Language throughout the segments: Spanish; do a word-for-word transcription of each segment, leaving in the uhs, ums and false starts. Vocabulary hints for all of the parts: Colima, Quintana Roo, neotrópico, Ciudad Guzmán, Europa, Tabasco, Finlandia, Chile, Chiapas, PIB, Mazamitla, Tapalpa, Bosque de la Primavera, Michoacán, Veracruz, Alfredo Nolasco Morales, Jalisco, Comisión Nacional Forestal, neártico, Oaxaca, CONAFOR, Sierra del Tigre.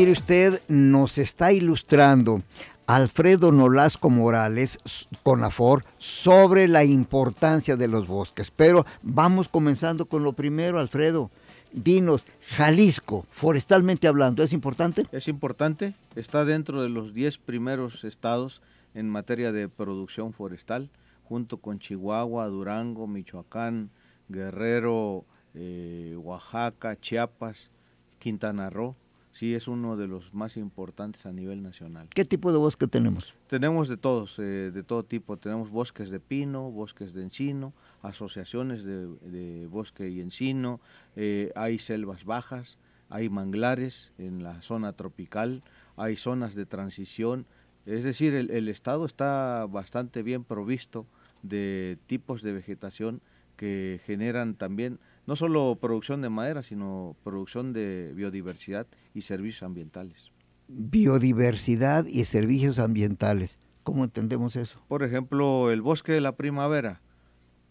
mire usted, nos está ilustrando Alfredo Nolasco Morales, CONAFOR, sobre la importancia de los bosques. Pero vamos comenzando con lo primero, Alfredo. Dinos, Jalisco, forestalmente hablando, ¿es importante? Es importante, está dentro de los diez primeros estados en materia de producción forestal, junto con Chihuahua, Durango, Michoacán, Guerrero, eh, Oaxaca, Chiapas, Quintana Roo. Sí, es uno de los más importantes a nivel nacional. ¿Qué tipo de bosque tenemos? Tenemos de todos, eh, de todo tipo. Tenemos bosques de pino, bosques de encino, asociaciones de, de bosque y encino, eh, hay selvas bajas, hay manglares en la zona tropical, hay zonas de transición. Es decir, el, el estado está bastante bien provisto de tipos de vegetación que generan también no solo producción de madera, sino producción de biodiversidad y servicios ambientales. Biodiversidad y servicios ambientales, ¿cómo entendemos eso? Por ejemplo, el Bosque de la Primavera,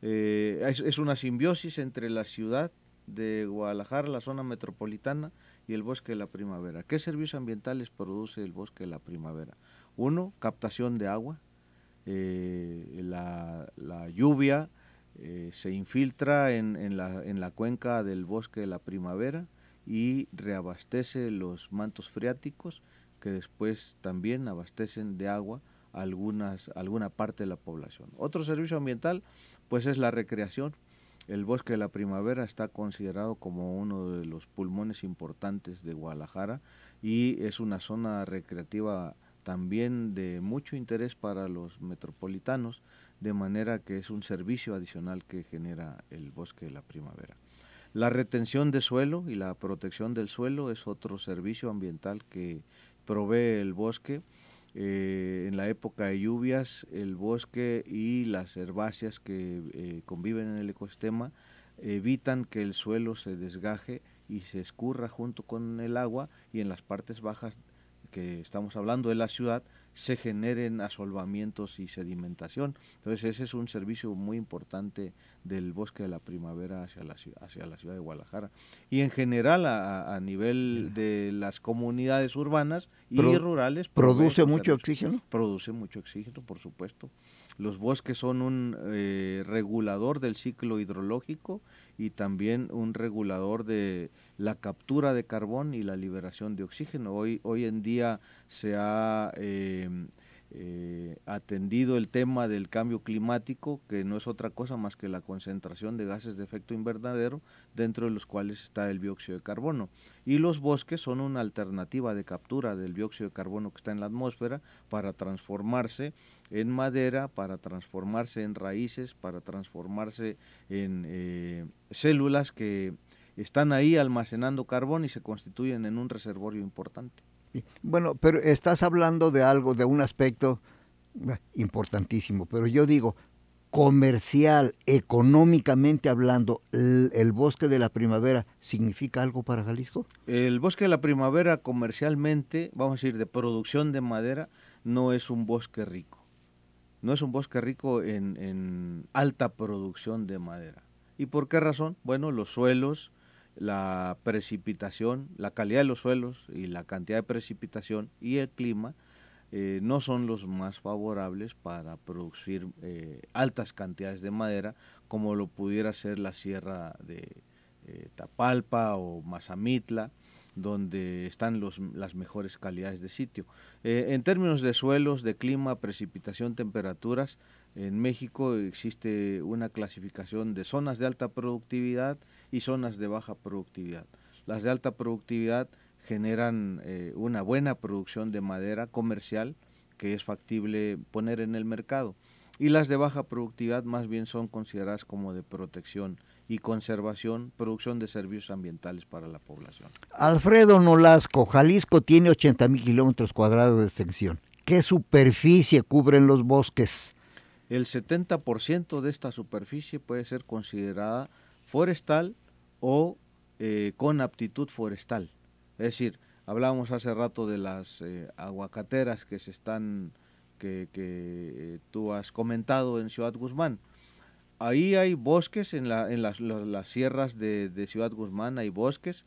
eh, es, es una simbiosis entre la ciudad de Guadalajara, la zona metropolitana, y el Bosque de la Primavera. ¿Qué servicios ambientales produce el Bosque de la Primavera? Uno, captación de agua, eh, la, la lluvia, Eh, se infiltra en, en, la, en la cuenca del Bosque de la Primavera y reabastece los mantos freáticos que después también abastecen de agua algunas, alguna parte de la población. Otro servicio ambiental pues es la recreación. El Bosque de la Primavera está considerado como uno de los pulmones importantes de Guadalajara y es una zona recreativa también de mucho interés para los metropolitanos, de manera que es un servicio adicional que genera el Bosque de la Primavera. La retención de suelo y la protección del suelo es otro servicio ambiental que provee el bosque. Eh, en la época de lluvias, el bosque y las herbáceas que eh, conviven en el ecosistema evitan que el suelo se desgaje y se escurra junto con el agua, y en las partes bajas que estamos hablando de la ciudad, se generen asolvamientos y sedimentación. Entonces ese es un servicio muy importante del Bosque de la Primavera hacia la, hacia la ciudad de Guadalajara. Y en general a, a nivel de las comunidades urbanas y Pro, rurales. ¿Produce mucho oxígeno? Produce mucho oxígeno, por supuesto. Los bosques son un eh, regulador del ciclo hidrológico y también un regulador de la captura de carbón y la liberación de oxígeno. Hoy, hoy en día se ha eh, eh, atendido el tema del cambio climático, que no es otra cosa más que la concentración de gases de efecto invernadero, dentro de los cuales está el dióxido de carbono. Y los bosques son una alternativa de captura del dióxido de carbono que está en la atmósfera para transformarse en madera, para transformarse en raíces, para transformarse en eh, células que están ahí almacenando carbón y se constituyen en un reservorio importante. Bueno, pero estás hablando de algo, de un aspecto importantísimo, pero yo digo, comercial, económicamente hablando, el, el Bosque de la Primavera, ¿significa algo para Jalisco? El Bosque de la Primavera comercialmente, vamos a decir, de producción de madera, no es un bosque rico. No es un bosque rico en, en alta producción de madera. ¿Y por qué razón? Bueno, los suelos, la precipitación, la calidad de los suelos y la cantidad de precipitación y el clima eh, no son los más favorables para producir eh, altas cantidades de madera, como lo pudiera ser la sierra de eh, Tapalpa o Mazamitla, donde están los, las mejores calidades de sitio. Eh, en términos de suelos, de clima, precipitación, temperaturas, en México existe una clasificación de zonas de alta productividad y zonas de baja productividad. Las de alta productividad generan eh, una buena producción de madera comercial que es factible poner en el mercado. Y las de baja productividad más bien son consideradas como de protección y conservación, producción de servicios ambientales para la población. Alfredo Nolasco, Jalisco tiene ochenta mil kilómetros cuadrados de extensión. ¿Qué superficie cubren los bosques? El setenta por ciento de esta superficie puede ser considerada forestal o eh, con aptitud forestal. Es decir, hablábamos hace rato de las eh, aguacateras que se están, que, que eh, tú has comentado en Ciudad Guzmán. Ahí hay bosques, en, la, en las, las, las sierras de, de Ciudad Guzmán hay bosques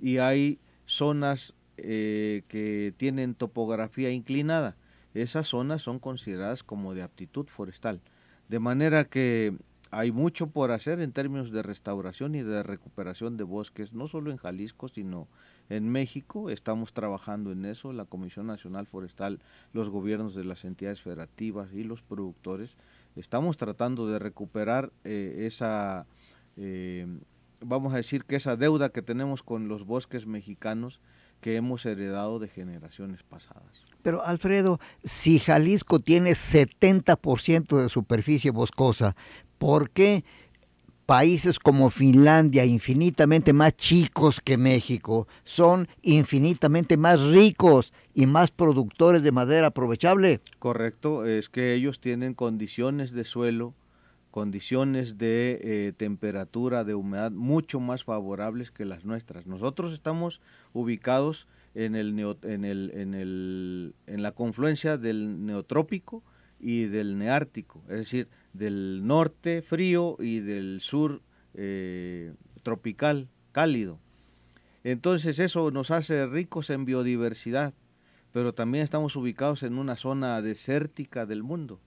y hay zonas eh, que tienen topografía inclinada. Esas zonas son consideradas como de aptitud forestal, de manera que hay mucho por hacer en términos de restauración y de recuperación de bosques, no solo en Jalisco, sino en México. Estamos trabajando en eso, la Comisión Nacional Forestal, los gobiernos de las entidades federativas y los productores. Estamos tratando de recuperar eh, esa, eh, vamos a decir que esa deuda que tenemos con los bosques mexicanos que hemos heredado de generaciones pasadas. Pero Alfredo, si Jalisco tiene setenta por ciento de superficie boscosa, ¿por qué países como Finlandia, infinitamente más chicos que México, son infinitamente más ricos y más productores de madera aprovechable? Correcto, es que ellos tienen condiciones de suelo, condiciones de eh, temperatura, de humedad, mucho más favorables que las nuestras. Nosotros estamos ubicados en, el neo, en, el, en, el, en la confluencia del neotrópico y del neártico, es decir, del norte frío y del sur eh, tropical cálido. Entonces eso nos hace ricos en biodiversidad, pero también estamos ubicados en una zona desértica del mundo,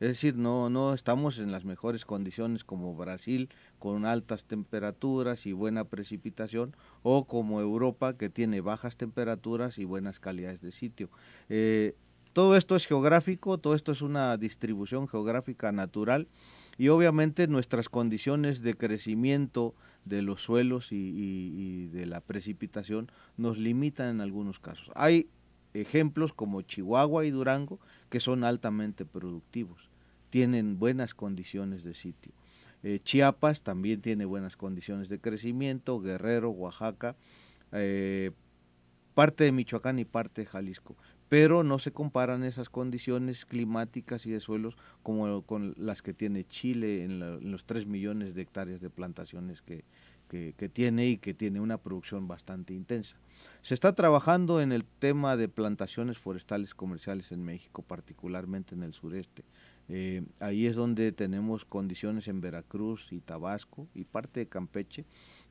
es decir, no, no estamos en las mejores condiciones como Brasil, con altas temperaturas y buena precipitación, o como Europa, que tiene bajas temperaturas y buenas calidades de sitio. Eh, Todo esto es geográfico, todo esto es una distribución geográfica natural y obviamente nuestras condiciones de crecimiento de los suelos y, y, y de la precipitación nos limitan en algunos casos. Hay ejemplos como Chihuahua y Durango que son altamente productivos, tienen buenas condiciones de sitio. Eh, Chiapas también tiene buenas condiciones de crecimiento, Guerrero, Oaxaca, eh, parte de Michoacán y parte de Jalisco. Pero no se comparan esas condiciones climáticas y de suelos como con las que tiene Chile en, la, en los tres millones de hectáreas de plantaciones que, que, que tiene y que tiene una producción bastante intensa. Se está trabajando en el tema de plantaciones forestales comerciales en México, particularmente en el sureste. Eh, ahí es donde tenemos condiciones en Veracruz y Tabasco y parte de Campeche,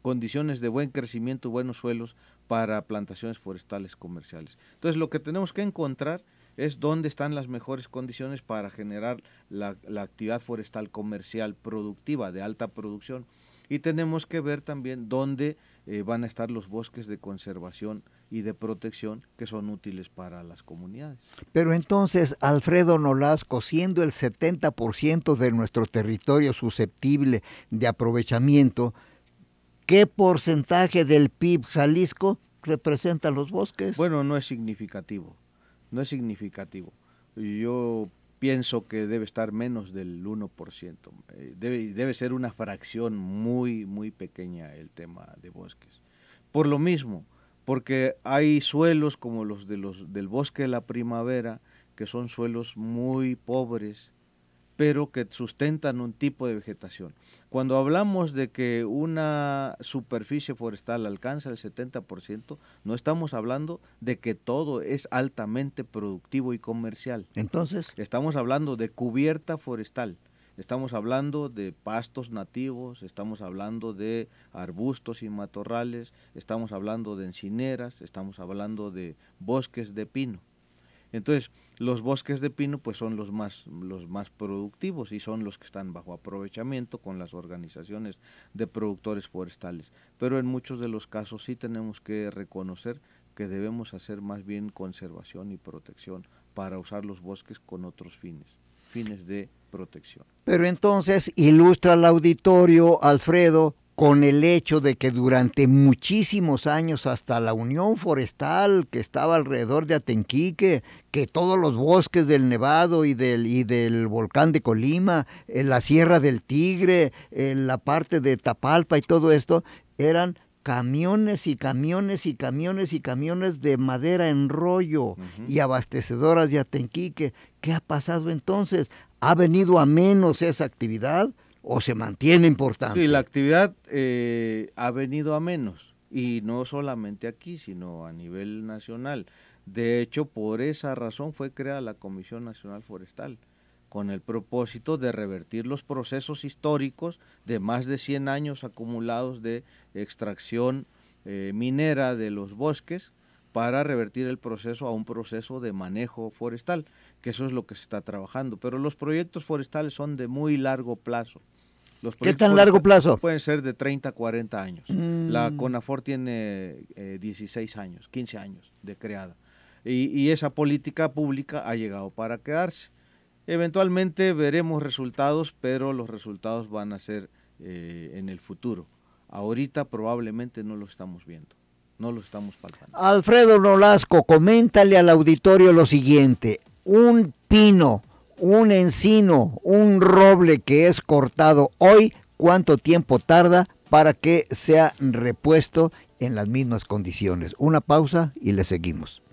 condiciones de buen crecimiento, buenos suelos para plantaciones forestales comerciales. Entonces lo que tenemos que encontrar es dónde están las mejores condiciones para generar la, la actividad forestal comercial productiva, de alta producción. Y tenemos que ver también dónde eh, van a estar los bosques de conservación y de protección que son útiles para las comunidades. Pero entonces, Alfredo Nolasco, siendo el setenta por ciento de nuestro territorio susceptible de aprovechamiento, ¿qué porcentaje del P I B Jalisco representan los bosques? Bueno, no es significativo, no es significativo. Yo pienso que debe estar menos del uno por ciento, debe, debe ser una fracción muy, muy pequeña el tema de bosques. Por lo mismo, porque hay suelos como los, de los del Bosque de la Primavera, que son suelos muy pobres, pero que sustentan un tipo de vegetación. Cuando hablamos de que una superficie forestal alcanza el setenta por ciento, no estamos hablando de que todo es altamente productivo y comercial. Entonces, estamos hablando de cubierta forestal, estamos hablando de pastos nativos, estamos hablando de arbustos y matorrales, estamos hablando de encineras, estamos hablando de bosques de pino. Entonces, los bosques de pino pues son los más, los más productivos y son los que están bajo aprovechamiento con las organizaciones de productores forestales. Pero en muchos de los casos sí tenemos que reconocer que debemos hacer más bien conservación y protección para usar los bosques con otros fines, fines de protección. Pero entonces, ilustra al auditorio, Alfredo, con el hecho de que durante muchísimos años hasta la Unión Forestal que estaba alrededor de Atenquique, que todos los bosques del Nevado y del, y del volcán de Colima, eh, la Sierra del Tigre, eh, la parte de Tapalpa y todo esto, eran camiones y camiones y camiones y camiones de madera en rollo uh-huh. y abastecedoras de Atenquique. ¿Qué ha pasado entonces? ¿Ha venido a menos esa actividad? ¿O se mantiene importante? Sí, la actividad eh, ha venido a menos, y no solamente aquí, sino a nivel nacional. De hecho, por esa razón fue creada la Comisión Nacional Forestal, con el propósito de revertir los procesos históricos de más de cien años acumulados de extracción eh, minera de los bosques, para revertir el proceso a un proceso de manejo forestal, que eso es lo que se está trabajando. Pero los proyectos forestales son de muy largo plazo. Los ¿Qué tan largo plazo? Pueden ser de treinta, cuarenta años. Mm. La CONAFOR tiene eh, dieciséis años, quince años de creada. Y, y esa política pública ha llegado para quedarse. Eventualmente veremos resultados, pero los resultados van a ser eh, en el futuro. Ahorita probablemente no lo estamos viendo, no lo estamos palpando. Alfredo Nolasco, coméntale al auditorio lo siguiente: un pino, un encino, un roble que es cortado hoy, ¿cuánto tiempo tarda para que sea repuesto en las mismas condiciones? Una pausa y le seguimos.